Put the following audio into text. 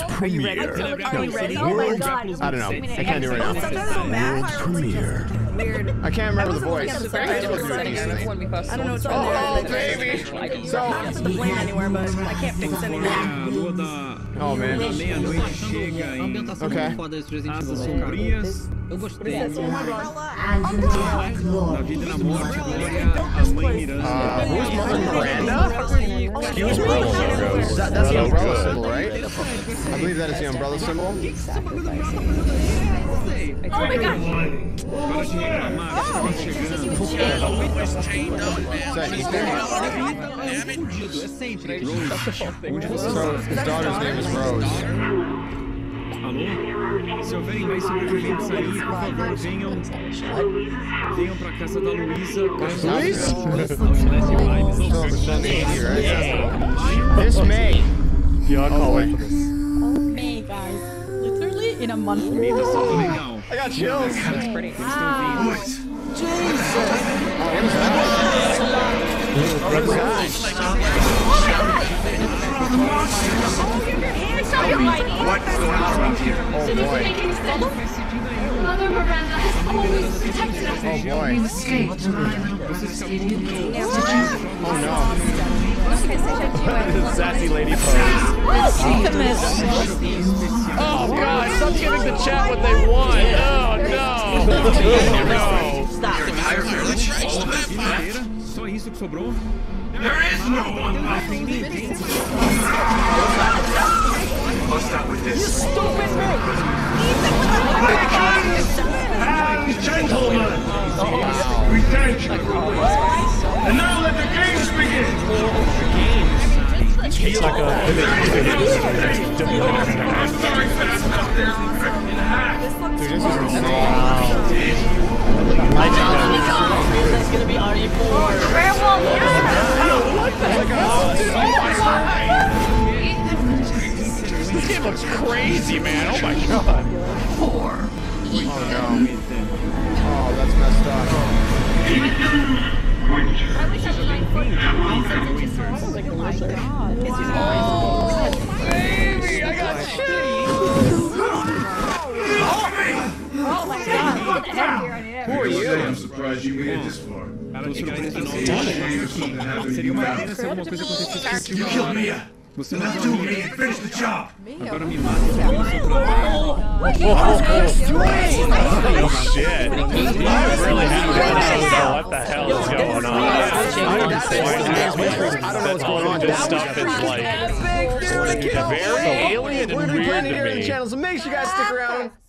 World premiere. I don't know. I can't do it right now. World premiere. I can't remember the voice. I don't know what's on there. So I don't put the plan anywhere, but I can't fix anything. Oh man. Okay. Eu gostei. Na vida e na morte, a mãe Miranda. Who's Mother Miranda? Excuse me? That's the umbrella symbol, right? I believe that is the umbrella symbol. Oh my god! Is that Ethan? So his daughter's name is Rose. Alô? Se houverem mais sobreviventes aí, por favor, venham pra casa da Luísa. This May. Yeah, call it. May, guys. Literally in a month. I got chills. That's pretty. Wow. Jesus. Sassy lady pose. Oh god, stop giving the chat what they want. Oh no. Stop. Your entire village? All of it? There is no one left! What's up with this? You stupid man! My kindness! And gentlemen! We thank you! And now let the games begin! It's like a... I'm sorry for that knockdown in half! Dude, this is insane. My job is gonna be RE4. This game looks crazy, man. Oh my god. Oh no. Oh, that's messed up. I wish I could find footage. Oh my god. Baby, I got chills. Oh my god. Who are you? I'm surprised you made it this far. You killed Mia. Now do me and finish the job. Oh shit! I really don't know what the hell is going on. I don't know what's going on. This stuff is like very alien and weird to me. So make sure you guys stick around.